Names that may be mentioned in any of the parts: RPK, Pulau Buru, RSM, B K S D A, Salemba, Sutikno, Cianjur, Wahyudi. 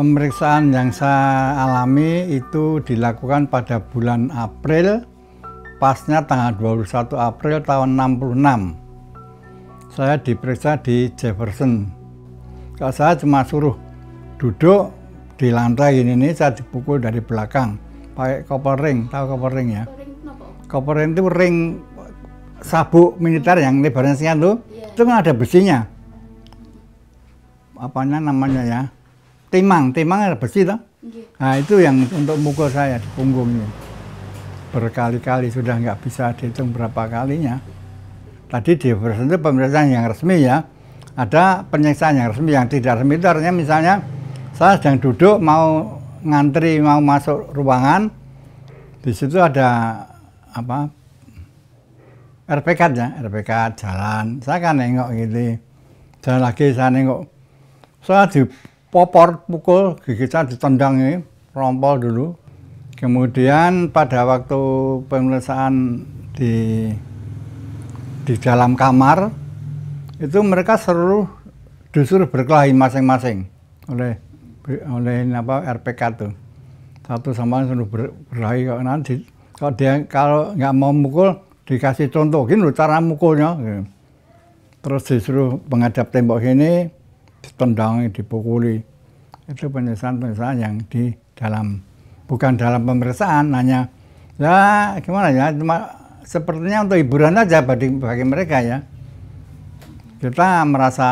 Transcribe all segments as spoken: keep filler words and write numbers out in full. Pemeriksaan yang saya alami itu dilakukan pada bulan April, pasnya tanggal dua puluh satu April tahun enam puluh enam. Saya diperiksa di Jefferson. Kalau saya cuma suruh duduk di lantai ini, ini saya dipukul dari belakang pakai copper ring, tahu copper ring ya? Copper ring itu ring sabuk militer yang lebarnya sekian tuh, yeah. Itu kan ada besinya. Apanya namanya ya? Timang, timang ada besi toh. Nah itu yang untuk mukul saya di punggungnya. Berkali-kali sudah nggak bisa dihitung berapa kalinya. Tadi di itu pemeriksaan yang resmi ya. Ada penyiksaan yang resmi, yang tidak resmi itu artinya misalnya saya sedang duduk mau ngantri mau masuk ruangan, di situ ada apa? R P K ya, R P K jalan. Saya kan nengok gitu. Jalan lagi saya nengok. Saya di popor, pukul, gigi saya ditendang, rompol dulu. Kemudian pada waktu pemeriksaan di di dalam kamar, itu mereka seluruh disuruh berkelahi masing-masing oleh oleh apa R P K tuh. Satu sama lain suruh berkelahi, kalau nanti kalau dia kalau nggak mau mukul dikasih contoh gini loh cara mukulnya. Gitu. Terus disuruh menghadap tembok sini. Ditendang, dipukuli. Itu penyiksaan-penyiksaan yang di dalam, bukan dalam pemeriksaan, hanya ya gimana ya, cuma sepertinya untuk hiburan aja bagi, bagi mereka ya. Kita merasa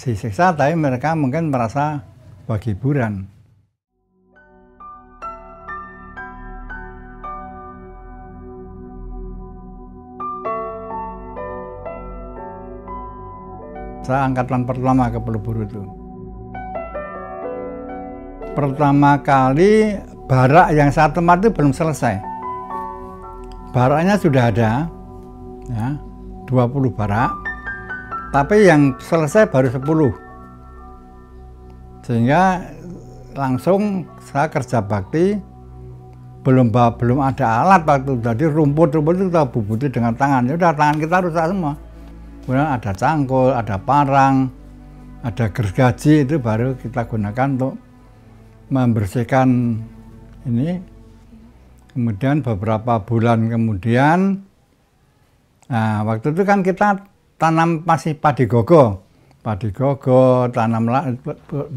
disiksa, tapi mereka mungkin merasa bagi hiburan. Saya angkatan pertama ke Pulau Buru itu. Pertama kali barak yang saya tempat itu belum selesai. Baraknya sudah ada, ya, dua puluh barak, tapi yang selesai baru sepuluh. Sehingga langsung saya kerja bakti, belum belum ada alat waktu, jadi rumput-rumput itu kita bubuti dengan tangan. Ya udah tangan kita rusak semua. Kemudian ada cangkul, ada parang, ada gergaji, itu baru kita gunakan untuk membersihkan ini. Kemudian beberapa bulan kemudian, nah waktu itu kan kita tanam masih padi gogo, padi gogo, tanam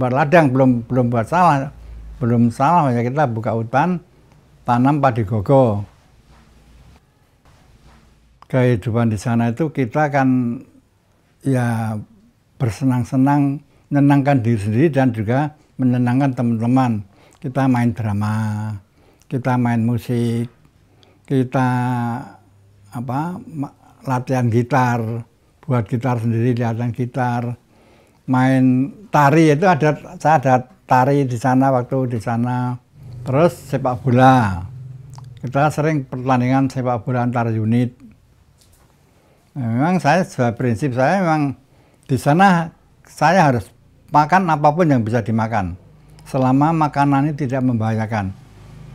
ladang, belum belum buat salah, belum salah ya kita buka hutan, tanam padi gogo. Kehidupan di sana itu kita kan ya bersenang-senang, menenangkan diri sendiri dan juga menenangkan teman-teman. Kita main drama, kita main musik, kita apa latihan gitar, buat gitar sendiri, latihan gitar, main tari itu ada, saya ada tari di sana waktu di sana. Terus sepak bola, kita sering pertandingan sepak bola antar unit. Memang saya sesuai prinsip saya memang di sana saya harus makan apapun yang bisa dimakan selama makanannya tidak membahayakan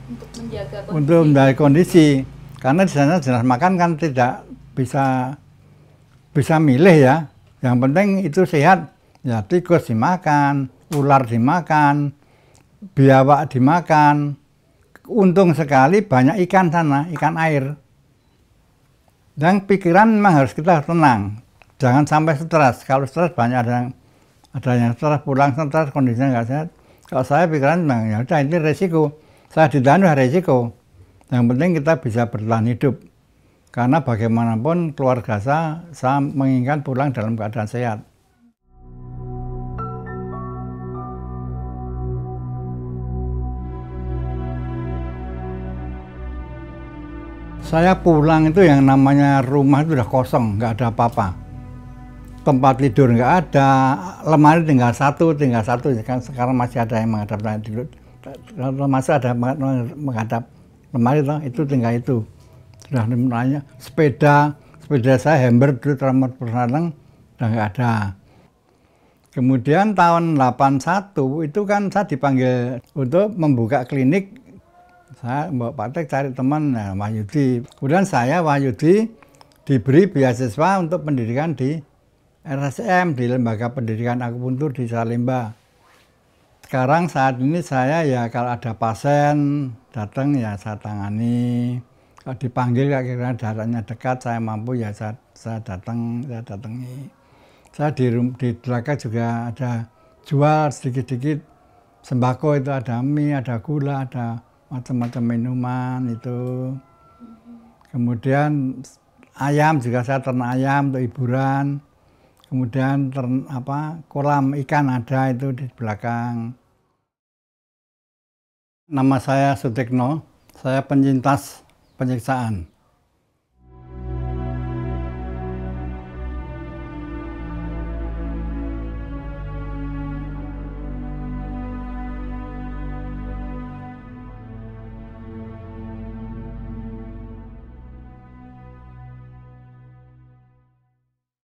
untuk menjaga kondisi, untuk menjaga kondisi. Karena di sana jelas makan kan tidak bisa bisa milih ya, yang penting itu sehat ya, tikus dimakan, ular dimakan, biawak dimakan. Untung sekali banyak ikan sana, ikan air. Dan pikiran memang harus kita tenang, jangan sampai stres. Kalau stres banyak ada yang ada yang stres pulang stres kondisinya nggak sehat. Kalau saya pikiran memang ya udah ini resiko, saya ditahan resiko. Yang penting kita bisa bertahan hidup. Karena bagaimanapun keluarga saya, saya menginginkan pulang dalam keadaan sehat. Saya pulang itu yang namanya rumah itu udah kosong, nggak ada apa-apa. Tempat tidur nggak ada, lemari tinggal satu, tinggal satu. Sekarang masih ada yang menghadap lemari tidur. Masih ada menghadap lemari toh, itu tinggal itu. Sudah nanya sepeda, sepeda saya hamper dulu teramat persenang, udah nggak ada. Kemudian tahun delapan puluh satu itu kan saya dipanggil untuk membuka klinik. Saya bawa praktek cari teman, nah, Wahyudi. Kemudian saya, Wahyudi, diberi beasiswa untuk pendidikan di R S M, di Lembaga Pendidikan Akupuntur di Salemba. Sekarang saat ini saya ya kalau ada pasien datang ya saya tangani. Kalau dipanggil kira-kira jaraknya dekat saya mampu ya saya, saya datang, saya datangi. Saya di, di Draka juga ada jual sedikit-sedikit sembako, itu ada mie, ada gula, ada macam-macam minuman itu. Kemudian ayam juga saya ternak ayam untuk hiburan. Kemudian tern, apa, kolam ikan ada itu di belakang. Nama saya Sutikno, saya penyintas penyiksaan.